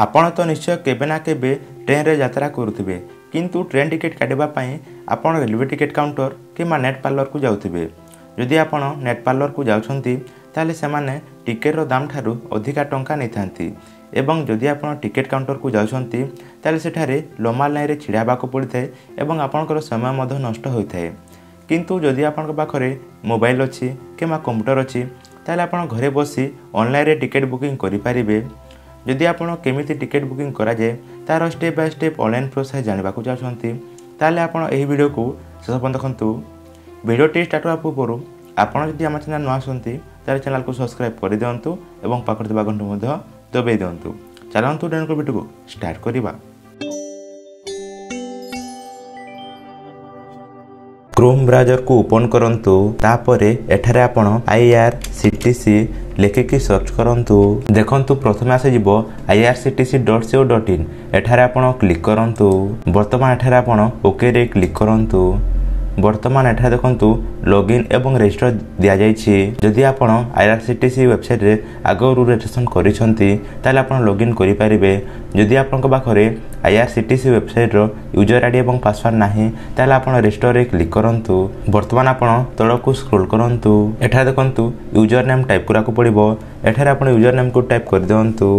आपण तो निश्चय केबे ना केबे ट्रेन रे यात्रा करूथिबे किंतु ट्रेन टिकेट काटिबा पई आपण रेलवे टिकेट काउंटर कि नेट पार्लर को जाउथिबे। जदि आपण नेट पार्लर को जाउछंती ताले से माने टिकेट रो दाम थारु अधिका टंका नै थांती एवं जदि आपण टिकेट काउंटर को जाउछंती ताले सेठारे लम्बा लाइन रे छिड़ाबा को पड़िथाय एवं आपणकर समय मध नष्ट होइथाय। किंतु जदि आपणक पाखरे मोबाइल अछि किमा कंप्यूटर अछि ताले आपण घरे बसी ऑनलाइन रे टिकेट बुकिंग करि पारिबे। जदि आपण केमिति टिकेट बुकिंग करा जाय तार step by step online process जानिबा को चाहछंती ताले आपण एही वीडियो को शेष पर्यंत देखंतु। वीडियो टी स्टार्ट होआ पूर्व आपण जदि हम चैनल न आसंती तार चैनल को सब्सक्राइब करि देंतु एवं पाखर देबा घंटी मध दबाई देंतु। चलंतु डेनकर वीडियो को स्टार्ट करिबा। क्रोम ब्राउजर को ओपन करंतु तापर एठारे आपण IRCTC लेखिकी सर्च करंतु। देखंतु प्रथमे आसे जीवो IRCTC.co.in एठारे आपण क्लिक करंतु। वर्तमान एठारे आपण ओके रे क्लिक करंतु। वर्तमान एठारे देखंतु लॉगिन एवं रजिस्टर दिया जायछि। जदि आपण IRCTC वेबसाइट रे आगोरु रजिस्ट्रेशन करिसंती ताले आपण लॉगिन करि पारिबे। जदि आपनक बाखरे IRCTC वेबसाइट रो यूजर आईडी एवं पासवर्ड नाही ताले आपण रजिस्टर रे क्लिक करंतु। वर्तमान आपण तळकु स्क्रॉल करंतु। एठा देखंतु यूजर नेम टाइप कराकु पड़िबो। एठारे आपण यूजर नेम को टाइप कर देंतु।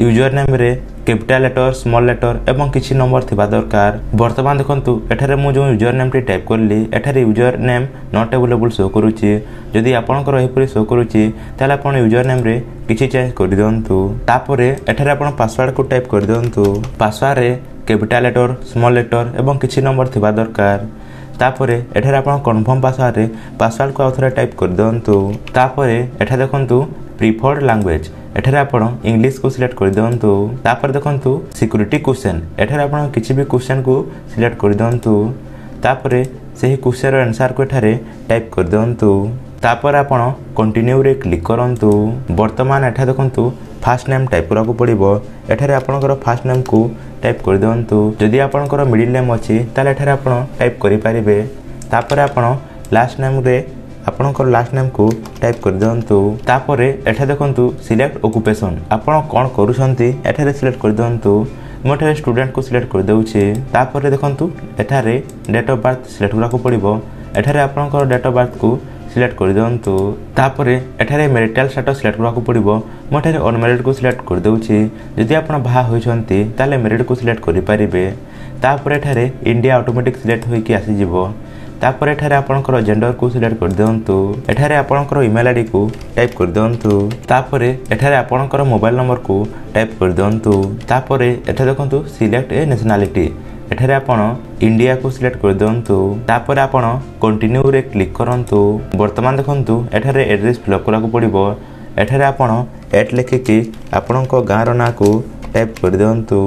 यूजर नेम रे कैपिटल लेटर स्मॉल लेटर एवं किछि नंबर थिबा दरकार। वर्तमान देखंतु एठारे मु जो यूजर नेम टी टाइप करली एठारे user name not available show करूची। जदि आपनकर एही परि शो करूची ताले आपण यूजर नेम रे किछि चेंज कर देंतु। तापरे एठारे आपण पासवर्ड को टाइप कर देंतु। पासवर्ड रे कैपिटल लेटर स्मॉल लेटर एवं किछि नंबर थिबा दरकार। तापरे एठारे आपण कन्फर्म पासवर्ड रे पासवर्ड को आउथरे टाइप कर देंतु। तापरे एठा देखंतु प्रिफर्ड लैंग्वेज एठारे आपण इंग्लिश को सिलेक्ट कर देंतु। तापर देखंतु सिक्युरिटी क्वेश्चन एठारे आपण किछि भी क्वेश्चन को सिलेक्ट कर देंतु। तापर सेही क्वेश्चन रो आंसर को एठारे टाइप कर देंतु। तापर आपण कंटिन्यू रे क्लिक करंतु। वर्तमान एठा देखंतु फास्ट नेम टाइप कराकु पड़िबो। एठारे आपनकर फास्ट नेम को टाइप कर देंतु। जदि आपनकर मिडिल नेम अछि ताले एठारे आपण टाइप करि पारिबे। तापर आपण लास्ट नेम रे आपनकर लास्ट नेम को टाइप कर देंतु। तापरे एठा देखंतु सिलेक्ट ऑक्युपेशन आपण कोन करूसंती एठारे सिलेक्ट कर देंतु। मोठे स्टूडेंट को सिलेक्ट कर देउछे। तापरे देखंतु एठारे डेट ऑफ बर्थ सिलेक्ट कराकु पड़िबो। एठारे आपनकर डेट ऑफ बर्थ को सिलेक्ट कर देंतु। तापरे एठारे मैरिटल स्टेटस सिलेक्ट कराकु पड़िबो। मोठे अनमैरिड को सिलेक्ट कर देउछे। जदि आपण बाहा होइसंती ताले मैरिड को सिलेक्ट करि पारिबे। तापरे एठारे इंडिया ऑटोमेटिक सिलेक्ट होई कि आसी जिवो। तापर एठारे आपनकर जेंडर को सिलेक्ट कर देंतु। एठारे आपनकर ईमेल आईडी को टाइप कर देंतु। तापर एठारे आपनकर मोबाइल नंबर को टाइप कर देंतु। तापर एठा देखंतु सिलेक्ट ए नेशनलिटी एठारे आपण इंडिया को सिलेक्ट कर देंतु। तापर आपण कंटिन्यू रे क्लिक करंतु। वर्तमान देखंतु एठारे एड्रेस फिल अप कराकु पड़िबो। एठारे आपण एट लेखि कि आपनकर गां रो ना को टाइप कर देंतु।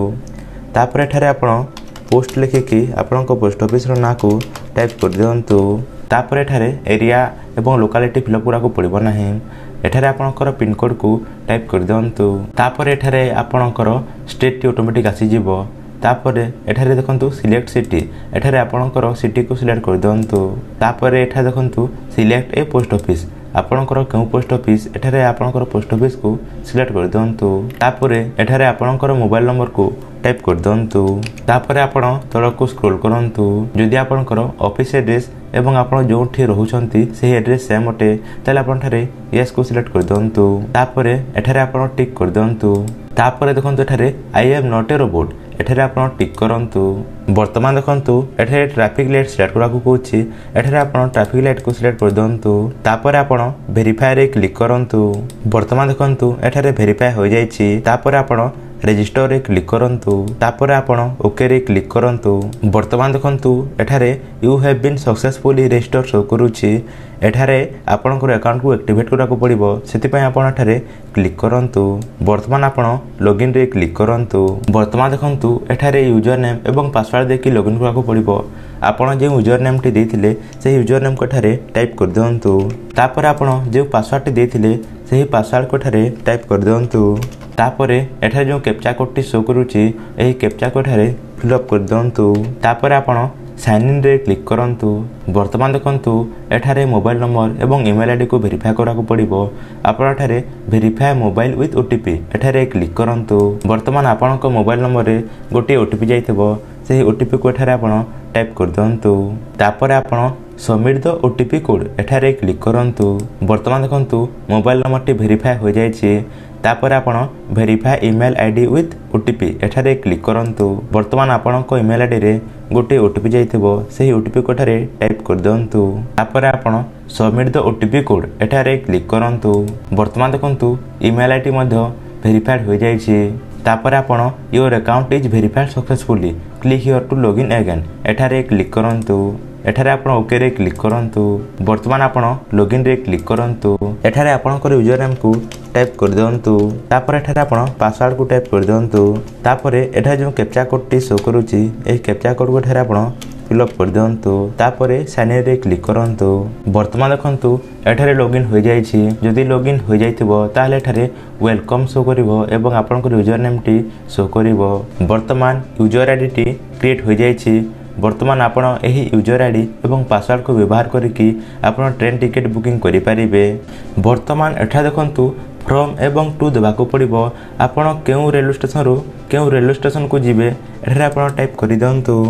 तापर एठारे आपण पोस्ट लेखि कि आपनकर पोस्ट ऑफिस रो ना को टाइप कर देंतु। तापर एठारे एरिया एवं लोकालिटी फिलअप कराकु पड़िबो नाही। एठारे आपनकर पिन कोड को टाइप कर देंतु। तापर एठारे आपनकर स्टेट ऑटोमेटिक आसी जिवो। तापर एठारे देखंतु सिलेक्ट सिटी एठारे आपनकर सिटी को सिलेक्ट कर देंतु। तापर एठा देखंतु सिलेक्ट ए पोस्ट ऑफिस आपनकर केउ पोस्ट ऑफिस एठारे आपनकर पोस्ट ऑफिस को सिलेक्ट कर देंतु। तापर एठारे आपनकर मोबाइल नंबर को टाइप कर देंतु। तापर आपण तळकु स्क्रॉल करंतु। जदि आपनकर ऑफिस एड्रेस एवं आपण जोंठी रहउछंती सेही एड्रेस सेम अटे ताले आपण थारे यस को सिलेक्ट कर देंतु। तापर एठारे आपण टिक कर देंतु। तापर देखंतु एठारे I am not a robot एठारे आपण टिक करंतु। वर्तमान देखंतु एठारे ट्रैफिक लाइट सिलेक्ट कराकु कहउछि। एठारे आपण ट्रैफिक लाइट को सिलेक्ट कर देंतु। तापर आपण वेरीफाई रे क्लिक करंतु। वर्तमान देखंतु एठारे वेरीफाई हो जायछि। तापर आपण रजिस्टर रे क्लिक करंतु। तापर आपण ओके रे क्लिक करंतु। वर्तमान देखंतु एठारे you have been successfully register show करूछि। एठारे आपनकर अकाउंट को एक्टिवेट कराकु पड़िबो सेति पय आपण एठारे क्लिक करंतु। वर्तमान आपण लॉगिन रे क्लिक करंतु। वर्तमान देखंतु एठारे यूजर नेम एवं पासवर्ड देकी लॉगिन कराकु पड़िबो। आपण जे यूजर नेम टी देथिले सेही यूजर नेम को एठारे टाइप कर देंतु। तापर आपण जे पासवर्ड टी देथिले सेही पासवर्ड को एठारे टाइप कर देंतु। तापर एठारे जो कैप्चा कोड टी शो करूची एही कैप्चा कोड एठारे फिल अप कर देंतु। तापर आपण साइन इन रे क्लिक करंतु। वर्तमान देखंतु एठारे मोबाइल नंबर एवं ईमेल आईडी को वेरीफाई कराको पड़िबो। आपण एठारे वेरीफाई मोबाइल विथ ओटीपी एठारे क्लिक करंतु। वर्तमान आपण को मोबाइल नंबर रे गोटे ओटीपी जाइतबो, सेही ओटीपी को एठारे आपण टाइप कर दंतु। तापर आपण सबमिट द ओटीपी कोड एठारे क्लिक करंतु। वर्तमान देखंतु मोबाइल नंबर टी वेरीफाई हो जाय छी। तापर आपण verify email ID with OTP एठारे क्लिक करंतु। वर्तमान आपण को ईमेल आईडी रे गोटे ओटीपी जाइतबो, सेही ओटीपी को एठारे टाइप कर दंतु। तापर आपण सबमिट द ओटीपी कोड एठारे क्लिक करंतु। वर्तमान देखंतु ईमेल आईडी मध्ये वेरीफाई हो जाय छी। तापर आपण your account is verified successfully, click here to log in again एठारे क्लिक करंतु। एठारे आपण ओके रे क्लिक करंतु। वर्तमान आपण लॉगिन रे क्लिक करंतु। एठारे आपणकर यूजर नेम को टाइप कर दंतु। तापर एठारे आपण पासवर्ड को टाइप कर दंतु। तापर एठा जो कैप्चा कोड टी शो करूची, ए कैप्चा कोड को एठारे आपण फिल अप कर दंतु। तापर साइन इन रे क्लिक करंतु। वर्तमान देखंतु एठारे लॉगिन हो जाय छी। जदि लॉगिन हो जायतिबो ताले एठारे वेलकम शो करिवो एवं आपणकर यूजर नेम टी शो करिवो। वर्तमान यूजर आईडी टी क्रिएट हो जाय छी। वर्तमान आपण एही यूजर आईडी एवं पासवर्ड को व्यवहार करिकी आपण ट्रेन टिकेट बुकिंग करि परिबे। वर्तमान एठा देखंतु फ्रॉम एवं टू देबाको पड़िबो। आपण केउ रेलवे स्टेशन रो केउ रेलवे स्टेशन को जिबे एठारे आपण टाइप करि दंतु।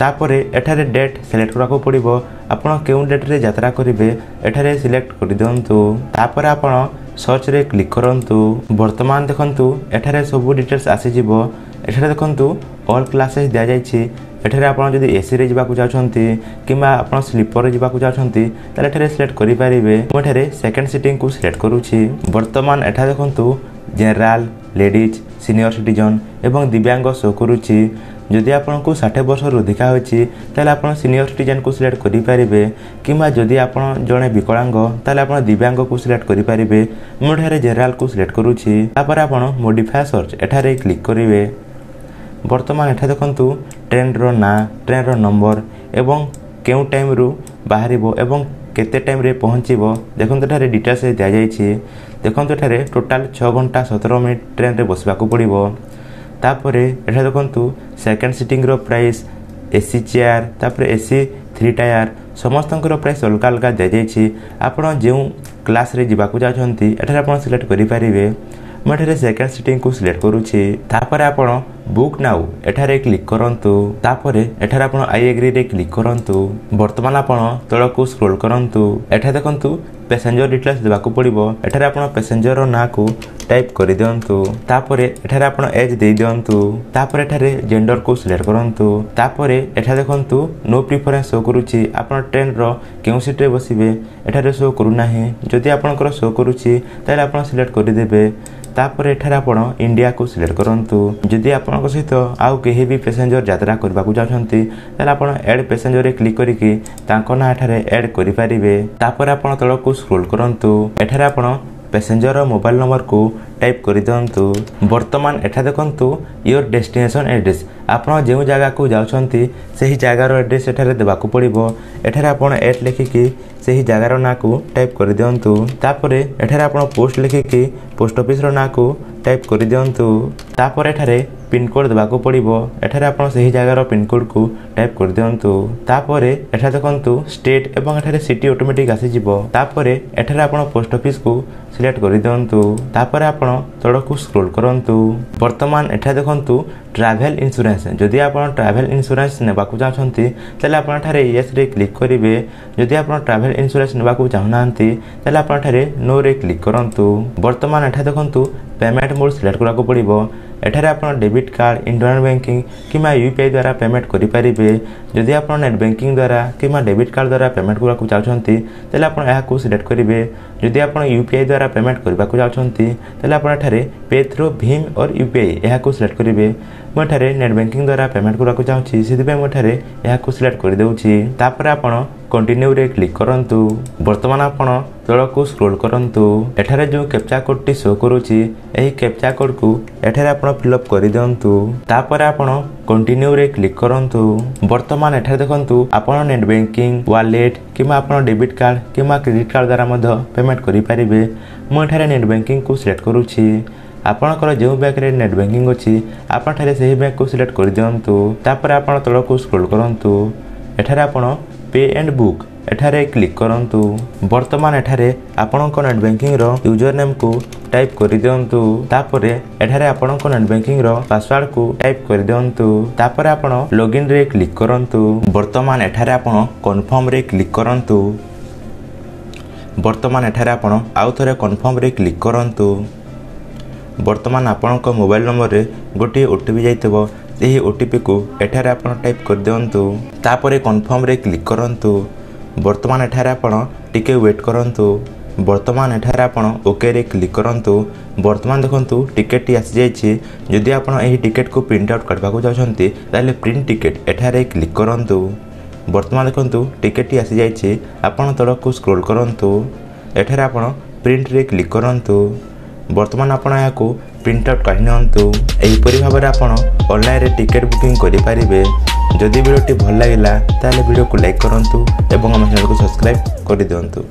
तापरे एठारे डेट सिलेक्ट कराको पड़िबो। आपण केउ डेट रे यात्रा करिवे एठारे सिलेक्ट करि दंतु। तापर आपण सर्च रे क्लिक करंतु। वर्तमान देखंतु एठारे सब डिटेल्स आसी जिवो। एठारे देखंतु ऑल क्लासेस दिया जायछि। एठारे आपण जदि एसी रे जिबाकु चाहछन्ती किबा आपण स्लीपर रे जिबाकु चाहछन्ती ताले एठारे सिलेक्ट करि परिबे। मो एठारे सेकंड सीटिंग को सिलेक्ट करूछि। वर्तमान एठा देखंतु जनरल, लेडीज, सीनियर सिटीजन एवं दिव्यांग शो करूछि। जदि आपण को 60 वर्ष रु अधिका होछि ताले आपण सीनियर सिटीजन को सिलेक्ट करि परिबे, किबा जदि आपण जणे विकलांग ताले आपण दिव्यांग को सिलेक्ट करि परिबे। मो एठारे जनरल को सिलेक्ट करूछि। तापर आपण मॉडिफाई सर्च एठारे क्लिक करिवे। वर्तमान एठा देखंतु ट्रेन रो ना, ट्रेन रो नंबर एवं केउ टाइम रु बाहरिबो एवं केते टाइम रे पहुंचीबो। देखंतु एठारे डिटेल्स दिया जाय छी। देखंतु एठारे टोटल 6 घंटा 17 मिनिट ट्रेन रे बसबाको पड़िबो। तापरे एठा देखंतु सेकंड सीटिंग रो प्राइस, एसी चेयर, तापरे एसी 3 टायर समस्तंकर प्राइस अलगा अलगा दिया जाय छी। आपण जेउ क्लास रे जिबाकु जाछन्ती एठारे आपण सिलेक्ट करि परिबे। मो एठारे सेकंड सीटिंग को सिलेक्ट करूछि। तापर आपण बुक नाउ एठारे क्लिक करंतु। तापर एठारे आपण आई एग्री रे क्लिक करंतु। वर्तमान आपण तळकू स्क्रॉल करंतु। एठा देखंतु पैसेंजर डिटेल्स देबाकू पड़िबो। एठारे आपण पैसेंजर रो ना को टाइप करि दंतु। तापर एठारे आपण एज देई दंतु। तापर एठारे जेंडर को सिलेक्ट करंतु। तापर एठा देखंतु नो प्रेफरेंस शो करूछि। आपण ट्रेन रो केउ सीट रे बसिबे एठारे शो करू नाही। जदि आपणकर शो करूछि ताले आपण सिलेक्ट करि देबे। तापर एठारे आपण इंडिया को सिलेक्ट करंतु। जदि आपण को सहित आउ केही भी पैसेंजर यात्रा करबा को चाहछन्ती ताले आपण ऐड पैसेंजर रे क्लिक करि के तांको ना एठारे ऐड करि परिबे। तापर आपण तळ को स्क्रॉल करंतु। एठारे आपण पैसेंजर रो मोबाइल नंबर को टाइप करि दंतु। वर्तमान एठा देखंतु योर डेस्टिनेशन एड्रेस, आपण जेउ जागा को जाउछन्ती सेही जागा रो एड्रेस एठारे देबा को पड़िबो। एठारे आपण एट लेखि के सेही जागा रो ना को टाइप करि दंतु। तापर एठारे आपण पोस्ट लेखि के पोस्ट ऑफिस रो ना को टाइप करि दंतु। तापर एठारे पिन कोड देबा को पड़िबो। एठारे आपण सेही जागा रो पिन कोड को टाइप करि दंतु। तापर एठा देखंतु स्टेट एवं एठारे सिटी ऑटोमेटिक आसी जिवो। तापर एठारे आपण पोस्ट ऑफिस को सिलेक्ट करि दंतु। तापर आपण तळकू स्क्रॉल करंतु। वर्तमान एठा देखंतु ट्रैवल इंश्योरेंस। जदि आपण ट्रैवल इंश्योरेंस नेबाकू चाहछन्ती ताले आपण ठारे यस रे क्लिक करिवे। जदि आपण ट्रैवल इंश्योरेंस नेबाकू चाहनांती ताले आपण ठारे नो रे क्लिक करंतु। वर्तमान एठा देखंतु पेमेंट मोड सिलेक्ट कराको पड़िबो। एठारे आपण डेबिट कार्ड, इंटरनेट बैंकिंग किमा यूपीआई द्वारा पेमेंट करि परिबे। जदि आपण नेट बैंकिंग द्वारा किमा डेबिट कार्ड द्वारा पेमेंट कराको चाहछन्ती ताले आपण एहा को सिलेक्ट करिवे। जदि आपण यूपीआई द्वारा पेमेंट करबाको चाहछन्ती ताले आपण एठारे पे थ्रू भीम और यूपीआई एहा को सिलेक्ट करिवे। मो एठारे नेट बैंकिंग द्वारा पेमेंट कराको चाहछि, सिधि पे मो एठारे एहा को सिलेक्ट करि देउछि। तापर आपण कंटिन्यू रे क्लिक करंतु। वर्तमान आपण तळकू स्क्रॉल करंतु। एठारे जो कैप्चा कोड टी शो करूछि एही कैप्चा कोड को एठारे आपण फिल अप करि दंतु। तापर आपण कंटिन्यू रे क्लिक करंतु। वर्तमान एठारे देखंतु आपण नेट बैंकिंग, वॉलेट किमा आपण डेबिट कार्ड किमा क्रेडिट कार्ड द्वारा मध पेमेंट करि परिबे। मो एठारे नेट बैंकिंग को सिलेक्ट करूछि। आपणकर जो बैंक रे नेट बैंकिंग अछि आपण थारे सेही बैंक को सिलेक्ट कर दियंतु। तापर आपण तल को स्क्रॉल करंतु, एठारे आपण पे एंड बुक एठारे क्लिक करंतु। वर्तमान एठारे आपणकर नेट बैंकिंग रो यूजर नेम को टाइप कर दियंतु। तापर एठारे आपणकर नेट बैंकिंग रो पासवर्ड को टाइप कर दियंतु। तापर आपण लॉगिन रे क्लिक करंतु। वर्तमान एठारे आपण कंफर्म रे क्लिक करंतु। वर्तमान एठारे आपण आउ थरे कन्फर्म रे क्लिक करंतु। वर्तमान आपणक मोबाइल नंबर रे गोटे ओटीपी जाइतबो, एही ओटीपी को एठारे आपण टाइप कर देंतु। तापरे कन्फर्म रे क्लिक करंतु। वर्तमान एठारे आपण टिके वेट करंतु। वर्तमान एठारे आपण ओके रे क्लिक करंतु। वर्तमान देखंतु टिकेट आसी जाइछि। जदि आपण एही टिकेट को प्रिंट आउट करबा को चाहछन्ती ताले प्रिंट टिकेट एठारे क्लिक करंतु। वर्तमान देखंतु टिकेट आसी जाइछि। आपण तळक को स्क्रॉल करंतु। एठारे आपण प्रिंट रे क्लिक करंतु। वर्तमान आपण याको प्रिंट आउट काढि नंतु। एहीपरि भाबरे आपण ऑनलाइन रे टिकेट बुकिंग करि पारिबे। जदि वीडियोटी भल लागिला ताले वीडियो को लाइक करंतु एवं हम चैनल को सब्सक्राइब करि दियंतु।